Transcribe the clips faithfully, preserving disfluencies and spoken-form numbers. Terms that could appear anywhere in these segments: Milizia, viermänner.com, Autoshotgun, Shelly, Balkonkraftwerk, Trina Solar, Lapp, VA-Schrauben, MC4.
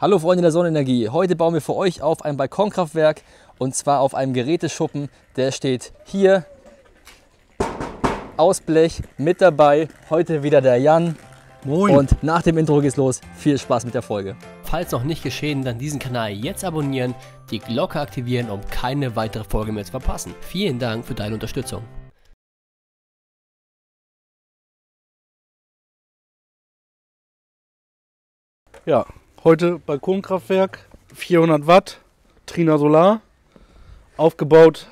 Hallo Freunde der Sonnenenergie, heute bauen wir für euch auf einem Balkonkraftwerk und zwar auf einem Geräteschuppen, der steht hier, aus Blech, mit dabei, heute wieder der Jan. Moin. Und nach dem Intro geht's los, viel Spaß mit der Folge. Falls noch nicht geschehen, dann diesen Kanal jetzt abonnieren, die Glocke aktivieren, um keine weitere Folge mehr zu verpassen. Vielen Dank für deine Unterstützung. Ja. Heute Balkonkraftwerk, vierhundert Watt, Trina Solar, aufgebaut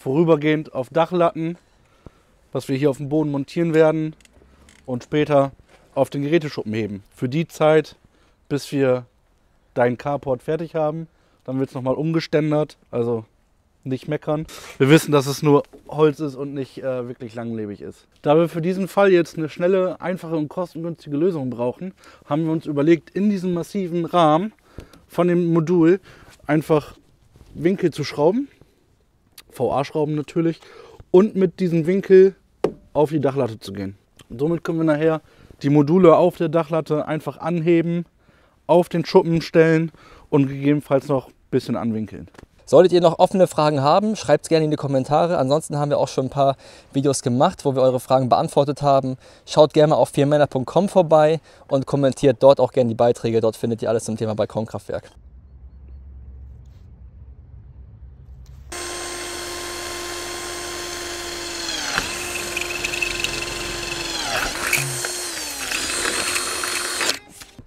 vorübergehend auf Dachlatten, was wir hier auf dem Boden montieren werden und später auf den Geräteschuppen heben. Für die Zeit, bis wir deinen Carport fertig haben, dann wird es nochmal umgeständert, also nicht meckern. Wir wissen, dass es nur Holz ist und nicht äh, wirklich langlebig ist. Da wir für diesen Fall jetzt eine schnelle, einfache und kostengünstige Lösung brauchen, haben wir uns überlegt, in diesem massiven Rahmen von dem Modul einfach Winkel zu schrauben, V A-Schrauben natürlich, und mit diesem Winkel auf die Dachlatte zu gehen. Und somit können wir nachher die Module auf der Dachlatte einfach anheben, auf den Schuppen stellen und gegebenenfalls noch ein bisschen anwinkeln. Solltet ihr noch offene Fragen haben, schreibt es gerne in die Kommentare. Ansonsten haben wir auch schon ein paar Videos gemacht, wo wir eure Fragen beantwortet haben. Schaut gerne mal auf viermänner punkt com vorbei und kommentiert dort auch gerne die Beiträge. Dort findet ihr alles zum Thema Balkonkraftwerk.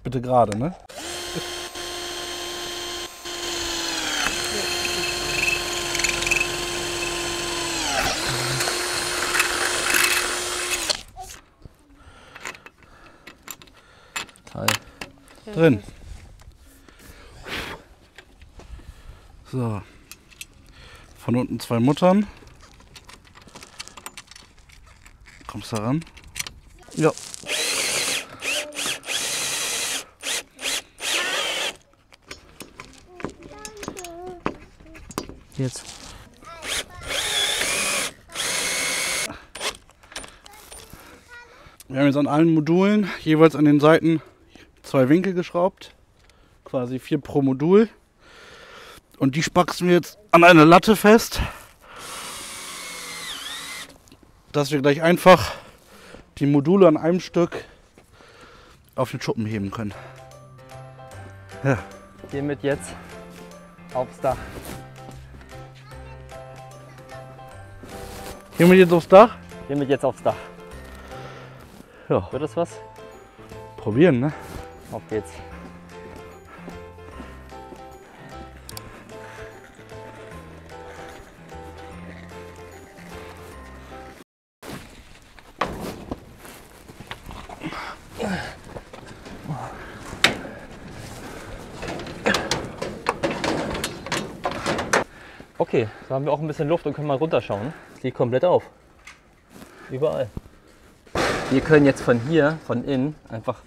Bitte gerade, ne? Drin. So, von unten zwei Muttern. Kommst du da ran? Ja. Jetzt. Wir haben jetzt an allen Modulen jeweils an den Seiten zwei Winkel geschraubt, quasi vier pro Modul, und die spaxen wir jetzt an eine Latte fest, dass wir gleich einfach die Module an einem Stück auf den Schuppen heben können. Ja. Hiermit jetzt aufs Dach. Hiermit jetzt aufs Dach? Hiermit jetzt aufs Dach. Ja. Wird das was? Probieren, ne? Auf geht's. Okay, so haben wir auch ein bisschen Luft und können mal runterschauen. Es liegt komplett auf. Überall. Wir können jetzt von hier, von innen, einfach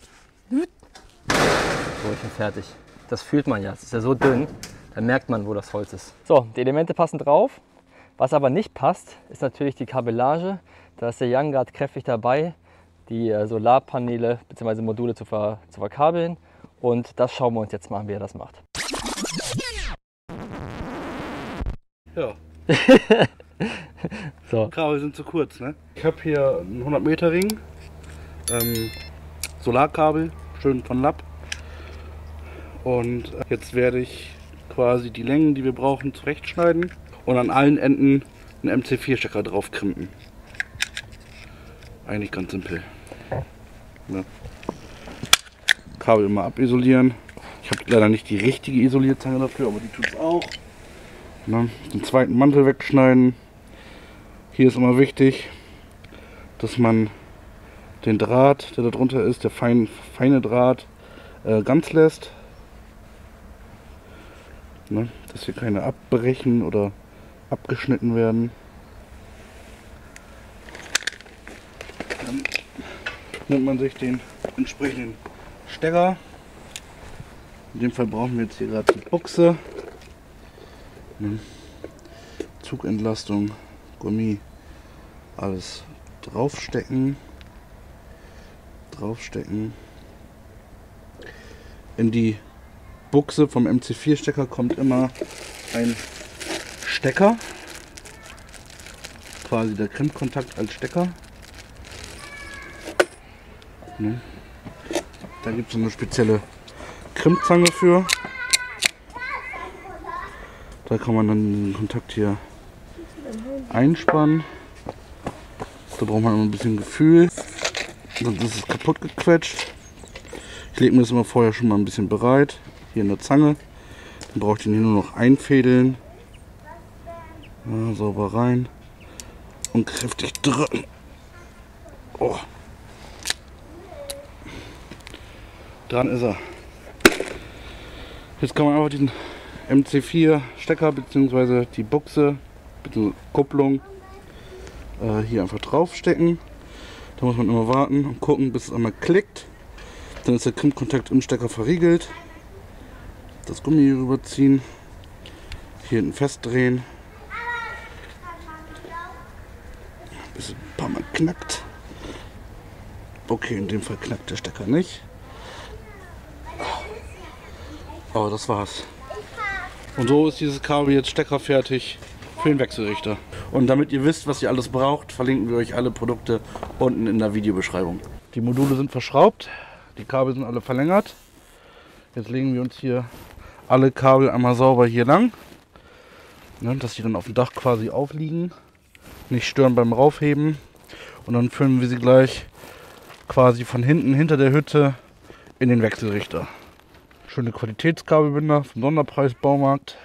und fertig. Das fühlt man ja, es ist ja so dünn, da merkt man, wo das Holz ist. So, die Elemente passen drauf. Was aber nicht passt, ist natürlich die Kabellage. Da ist der Jan gerade kräftig dabei, die Solarpaneele bzw. Module zu, ver zu verkabeln. Und das schauen wir uns jetzt mal an, wie er das macht. Ja. So. Die Kabel sind zu kurz, ne? Ich habe hier einen hundert Meter Ring, ähm, Solarkabel, schön von Lapp. Und jetzt werde ich quasi die Längen, die wir brauchen, zurechtschneiden und an allen Enden einen M C vier Stecker drauf krimpen. Eigentlich ganz simpel. Ja. Kabel mal abisolieren. Ich habe leider nicht die richtige Isolierzange dafür, aber die tut es auch. Ja. Den zweiten Mantel wegschneiden. Hier ist immer wichtig, dass man den Draht, der da drunter ist, der fein, feine Draht, äh, ganz lässt. Ne, dass hier keine abbrechen oder abgeschnitten werden. Dann nimmt man sich den entsprechenden Stecker. In dem Fall brauchen wir jetzt hier gerade die Buchse. Ne, Zugentlastung, Gummi, alles draufstecken. Draufstecken. In die Buchse vom M C vier Stecker kommt immer ein Stecker, quasi der Klemmkontakt als Stecker. Ne? Da gibt es eine spezielle Klemmzange für. Da kann man dann den Kontakt hier einspannen. Da braucht man immer ein bisschen Gefühl, sonst ist es kaputt gequetscht. Ich lege mir das immer vorher schon mal ein bisschen bereit, hier in der Zange. Dann brauche ich den hier nur noch einfädeln. Ja, sauber rein und kräftig drücken. Oh. Dran ist er. Jetzt kann man einfach den M C vier Stecker bzw. die Buchse bzw. Kupplung äh, hier einfach draufstecken. Da muss man immer warten und gucken, bis es einmal klickt. Dann ist der Klemmkontakt im Stecker verriegelt. Das Gummi hier rüberziehen. Hier hinten festdrehen. Bis es ein paar Mal knackt. Okay, in dem Fall knackt der Stecker nicht. Aber das war's. Und so ist dieses Kabel jetzt steckerfertig für den Wechselrichter. Und damit ihr wisst, was ihr alles braucht, verlinken wir euch alle Produkte unten in der Videobeschreibung. Die Module sind verschraubt. Die Kabel sind alle verlängert. Jetzt legen wir uns hier alle Kabel einmal sauber hier lang. Ne, dass die dann auf dem Dach quasi aufliegen. Nicht stören beim Raufheben. Und dann führen wir sie gleich quasi von hinten hinter der Hütte in den Wechselrichter. Schöne Qualitätskabelbinder vom Sonderpreis Baumarkt.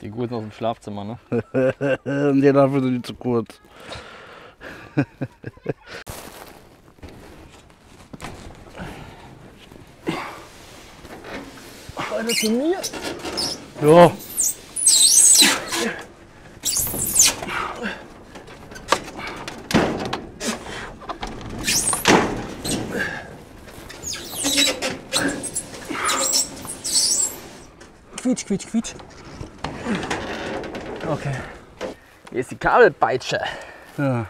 Die guten aus dem Schlafzimmer, ne? Ne, dafür sind die zu kurz. Eine zu mir. Ja. Quietsch, quietsch, quietsch. Okay. Hier ist die Kabelpeitsche. Ja.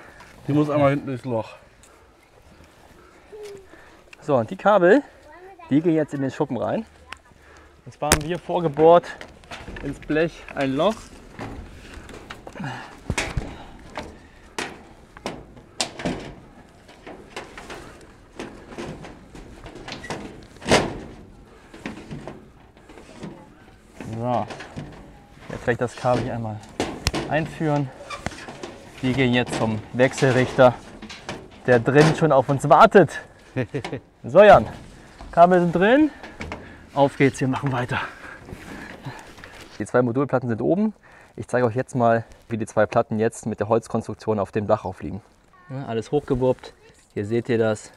Die muss einmal hinten durchs Loch. So, und die Kabel, die gehen jetzt in den Schuppen rein. Und zwar haben wir vorgebohrt ins Blech ein Loch. So, jetzt reicht das Kabel hier einmal einführen. Die gehen jetzt zum Wechselrichter, der drin schon auf uns wartet. So Jan, Kabel sind drin, auf geht's, wir machen weiter. Die zwei Modulplatten sind oben. Ich zeige euch jetzt mal, wie die zwei Platten jetzt mit der Holzkonstruktion auf dem Dach aufliegen. Ja, alles hochgewuppt, hier seht ihr das.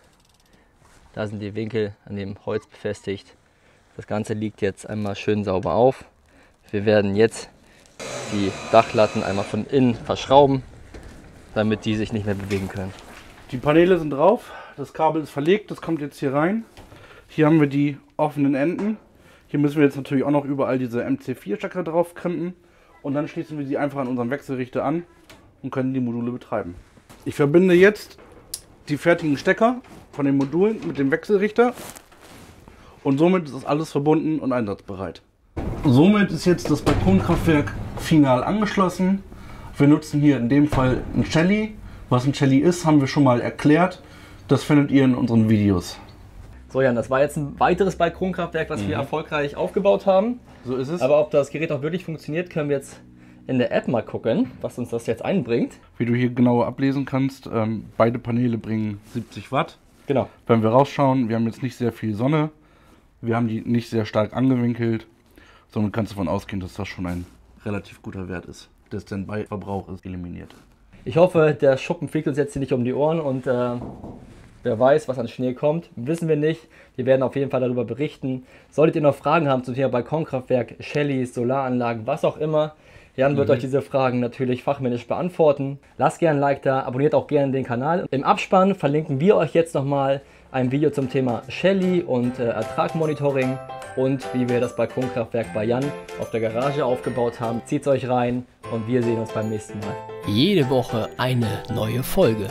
Da sind die Winkel an dem Holz befestigt. Das Ganze liegt jetzt einmal schön sauber auf. Wir werden jetzt die Dachlatten einmal von innen verschrauben, damit die sich nicht mehr bewegen können. Die Paneele sind drauf, das Kabel ist verlegt, das kommt jetzt hier rein. Hier haben wir die offenen Enden. Hier müssen wir jetzt natürlich auch noch überall diese M C vier Stecker drauf krimpen und dann schließen wir sie einfach an unseren Wechselrichter an und können die Module betreiben. Ich verbinde jetzt die fertigen Stecker von den Modulen mit dem Wechselrichter und somit ist alles verbunden und einsatzbereit. Somit ist jetzt das Balkonkraftwerk final angeschlossen. Wir nutzen hier in dem Fall ein Shelly. Was ein Shelly ist, haben wir schon mal erklärt. Das findet ihr in unseren Videos. So Jan, das war jetzt ein weiteres Balkonkraftwerk, was mhm. wir erfolgreich aufgebaut haben. So ist es. Aber ob das Gerät auch wirklich funktioniert, können wir jetzt in der App mal gucken, was uns das jetzt einbringt. Wie du hier genauer ablesen kannst, ähm, beide Paneele bringen siebzig Watt. Genau. Wenn wir rausschauen, wir haben jetzt nicht sehr viel Sonne. Wir haben die nicht sehr stark angewinkelt. Somit kannst du davon ausgehen, dass das schon ein relativ guter Wert ist. Der Standby-Verbrauch ist eliminiert. Ich hoffe, der Schuppen fliegt uns jetzt hier nicht um die Ohren und äh, wer weiß, was an Schnee kommt, wissen wir nicht. Wir werden auf jeden Fall darüber berichten. Solltet ihr noch Fragen haben zum Thema Balkonkraftwerk, Shellys, Solaranlagen, was auch immer, Jan wird mhm. euch diese Fragen natürlich fachmännisch beantworten. Lasst gerne ein Like da, abonniert auch gerne den Kanal. Im Abspann verlinken wir euch jetzt nochmal ein Video zum Thema Shelly und äh, Ertragmonitoring und wie wir das Balkonkraftwerk bei Jan auf der Garage aufgebaut haben. Zieht's euch rein und wir sehen uns beim nächsten Mal. Jede Woche eine neue Folge.